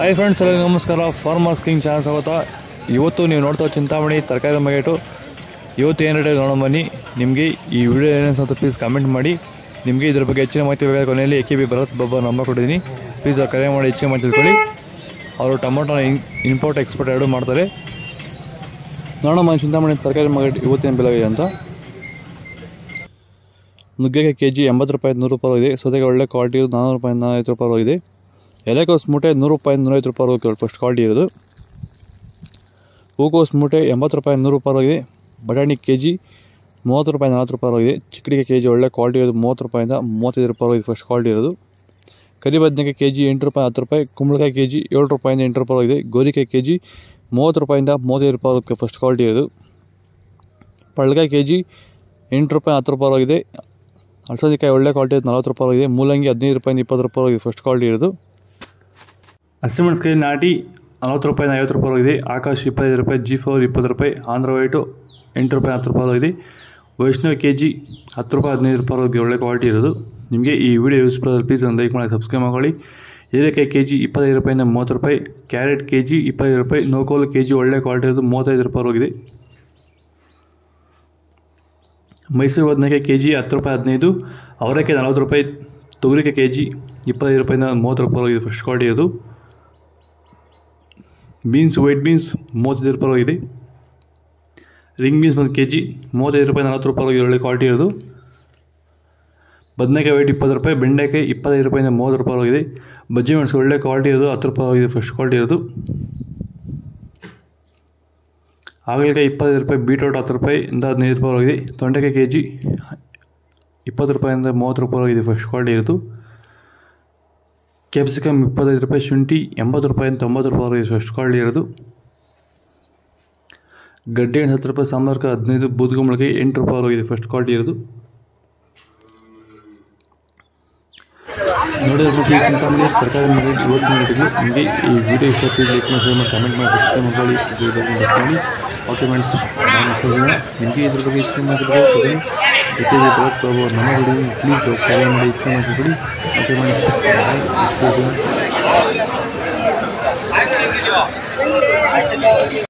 Hi friends, ಎಲ್ಲರಿಗೂ ನಮಸ್ಕಾರ. Farmers king channel ಸ್ವಾಗತ. ಇವತ್ತು ನೀವು ನೋಡ್ತಾ ಚಿಂತಾಮಣಿ ತರಕಾರಿ ಮಾರ್ಕೆಟು ಇವತ್ತು ಏನು ರೇಟ್ ನೋಡೋಣ ಬನ್ನಿ. ನಿಮಗೆ ಈ ವಿಡಿಯೋ ಏನೇನು ಅಂತ ಪ್ಲೀಸ್ ಕಮೆಂಟ್ ಮಾಡಿ. ನಿಮಗೆ ಇದ್ರ ಬಗ್ಗೆ ಹೆಚ್ಚಿನ ಮಾಹಿತಿ ಬೇಕಾದ್ರೆ ಕೊನೆಯಲ್ಲಿ AKB ಭರತ್ ಬಾಬಾ ನಂಬರ್ ಕೊಟ್ಟಿದ್ದೀನಿ, ಪ್ಲೀಸ್ ಅವ್ರು ಕರೆ ಮಾಡಿ ಹೆಚ್ಚಿನ ಮಾಹಿತಿ ತಿಳ್ಕೊಳ್ಳಿ. ಅವರು ಟೊಮೊಟೊನ ಇಂಪೋರ್ಟ್ ಎಕ್ಸ್ಪೋರ್ಟ್ ಎರಡೂ ಮಾಡ್ತಾರೆ. ನೋಡೋಣ ಮನೆ ಚಿಂತಾಮಣಿ ತರಕಾರಿ ಮಾರ್ಕೆಟ್ ಇವತ್ತಿನ ಬೆಲೆ ಅಂತ. ನುಗ್ಗೆಗೆ KG 80 ರೂಪಾಯಿ 100 ರೂಪಾಯಿ ಇದೆ. ಸೌತೆಗೆ ಒಳ್ಳೆ ಕ್ವಾಲಿಟಿ 400 ರೂಪಾಯಿ 450 ರೂಪಾಯಿ ಹೋಗಿದೆ. ಎಲೆಕೋಸು ಮೂಟೆ 100 ರೂಪಾಯಿ 150 ರೂಪಾಯಿ ಹೋಗಿ ಫಸ್ಟ್ ಕ್ವಾಲಿಟಿ ಇರೋದು. ಹೂಕೋಸು ಮೂಟೆ 80 ರೂಪಾಯಿ 100 ರೂಪಾಯಿ ಹೋಗಿದೆ. ಬಟಾಣಿ KG 30 ರೂಪಾಯಿ 40 ರೂಪಾಯಿ ಹೋಗಿದೆ. ಚಿಕ್ಕಡಿಗೆ KG ಒಳ್ಳೆ ಕ್ವಾಲಿಟಿ ಇರೋದು 30 ರೂಪಾಯಿಂದ 35 ರೂಪಾಯಿ ಹೋಗಿದೆ ಫಸ್ಟ್ ಕ್ವಾಲಿಟಿ ಇರೋದು. ಕರಿಬದನೆಕಾಯಿ KG 8 ರೂಪಾಯಿ 10 ರೂಪಾಯಿ. ಕುಂಬಳಕಾಯಿ KG 7 ರೂಪಾಯಿಂದ 8 ರೂಪಾಯಿ ಹೋಗಿದೆ. ಗೋರಿಕಾಯಿ KG 30 ರೂಪಾಯಿಂದ 35 ರೂಪಾಯಿ ಹೋಗುತ್ತೆ ಫಸ್ಟ್ ಕ್ವಾಲಿಟಿ ಇರೋದು. ಪಳ್ಳಕಾಯಿ KG 8 ರೂಪಾಯಿ 10 ರೂಪಾಯಿ ಹೋಗಿದೆ. ಹಲಸದಿಕಾಯಿ ಒಳ್ಳೆ ಕ್ವಾಲಿಟಿ ಇರೋದು 40 ರೂಪಾಯಿ ಹೋಗಿದೆ. ಮೂಲಂಗಿ 15 ರೂಪಾಯಿಂದ 20 ರೂಪಾಯಿ ಹೋಗಿದೆ ಫಸ್ಟ್ ಕ್ವಾಲಿಟಿ ಇರೋದು. ಹಸಿಮೆಣಸಿಕಾಯಿ ನಾಟಿ 40 ರೂಪಾಯಿಂದ 50 ರೂಪಾಯಿ ಹೋಗಿದೆ. ಆಕಾಶ್ 25 ರೂಪಾಯಿ. G4 20 ರೂಪಾಯಿ. ಆಂಧ್ರ ವೈಟು 8 ರೂಪಾಯಿ 10 ರೂಪಾಯಿ ಹೋಗಿದೆ. ವೈಷ್ಣವ್ KG 10 ರೂಪಾಯಿ 15 ರೂಪಾಯಿ ಹೋಗಿ ಒಳ್ಳೆ ಕ್ವಾಲಿಟಿ ಇರೋದು. ನಿಮಗೆ ಈ ವಿಡಿಯೋ ಯೂಸ್ಫುಲ್ ಆದರೆ ಪ್ಲೀಸ್ ಒಂದು ಲೈಕ್ ಮಾಡಿ, ಸಬ್ಸ್ಕ್ರೈಬ್ ಮಾಡ್ಕೊಳ್ಳಿ. ಹೀರೆಕಾಯಿ KG 25 ರೂಪಾಯಿಂದ 30 ರೂಪಾಯಿ. ಕ್ಯಾರೆಟ್ KG 25 ರೂಪಾಯಿ. ನೋಕೋಲ್ KG ಒಳ್ಳೆ ಕ್ವಾಲಿಟಿ ಇರೋದು 35 ರೂಪಾಯಿ ಹೋಗಿದೆ. ಮೈಸೂರು ಬದನೆಕಾಯಿ KG 10 ರೂಪಾಯಿ 15. ಅವರೆಕಾಯಿ 40 ರೂಪಾಯಿ. ತೊಗರಿಕಾಯಿ KG 25 ರೂಪಾಯಿಂದ 30 ರೂಪಾಯಿ ಹೋಗಿದೆ ಫಸ್ಟ್ ಕ್ವಾಲಿಟಿ ಇರೋದು. ಬೀನ್ಸ್, ವೈಟ್ ಬೀನ್ಸ್ 35 ರೂಪಾಯಿ ಹೋಗಿದೆ. ರಿಂಗ್ ಬೀನ್ಸ್ ಒಂದು KG 35 ರೂಪಾಯಿ 40 ರೂಪಾಯಿ ಹೋಗಿದೆ ಒಳ್ಳೆ ಕ್ವಾಲಿಟಿ ಇರೋದು. ಬದನೆಕಾಯಿ ವೈಟ್ 20 ರೂಪಾಯಿ. ಬೆಂಡೆಕಾಯಿ 25 ರೂಪಾಯಿಂದ 30 ರೂಪಾಯಿ ಹೋಗಿದೆ. ಬಜ್ಜಿ ಮೆಣಸು ಒಳ್ಳೆ ಕ್ವಾಲಿಟಿ ಇರೋದು 10 ರೂಪಾಯಿ ಹೋಗಿದೆ ಫಸ್ಟ್ ಕ್ವಾಲಿಟಿ ಇರೋದು. ಹಾಗಲಕಾಯಿ 25 ರೂಪಾಯಿ. ಬೀಟ್ರೋಟ್ 10 ರೂಪಾಯಿಂದ 15 ರೂಪಾಯಿ ಹೋಗಿದೆ. ತೊಂಡೆಕಾಯಿ KG 20 ರೂಪಾಯಿಂದ 30 ರೂಪಾಯಿ ಹೋಗಿದೆ ಫಸ್ಟ್ ಕ್ವಾಲಿಟಿ ಇರೋದು. ಕ್ಯಾಪ್ಸಿಕಮ್ 25 ರೂಪಾಯಿ. ಶುಂಠಿ 80 ರೂಪಾಯಿಂದ 90 ರೂಪಾಯಿ ಫಸ್ಟ್ ಕ್ವಾಲಿಟಿ ಇರೋದು. ಗಡ್ಡೆ 10 ರೂಪಾಯಿ. ಸಾಂಬಾರ್ಕ 15. ಬೂದುಗುಂಬಳಕಾಯಿ 8 ರೂಪಾಯಿ ಹೋಗಿದೆ ಫಸ್ಟ್ ಕ್ವಾಲಿಟಿ ಇರೋದು. ನೋಡಿದ್ರೆ ತರಕಾರಿ ಮಾರ್ಕೆಟ್ ಇವತ್ತು ನೋಡಿದ್ವಿ. ನಿಮಗೆ ಈ ವಿಡಿಯೋ ಇಷ್ಟ ಲೈಕ್ ಮಾಡಿ, ಕಮೆಂಟ್ ಮಾಡಿ, ಸಬ್ಸ್ಕ್ರೈಬ್ ಮಾಡಿ. ಓಕೆ ಫ್ರೆಂಡ್ಸ್, ನಿಮಗೆ ಇದ್ರ ಬಗ್ಗೆ ಹೆಚ್ಚಿನ ಮಾಹಿತಿ AKB ಭರತ್ ಬಾಬಾ ನಮ್ಮ ಹುಡುಗಿ ಪ್ಲೀಸ್ ಕರೆ ಮಾಡಿ ಹೆಚ್ಚಿನ ಮಾಹಿತಿ ಕೊಡಿ. ಓಕೆ ಫ್ರೆಂಡ್ಸ್, ಬಾಯ್.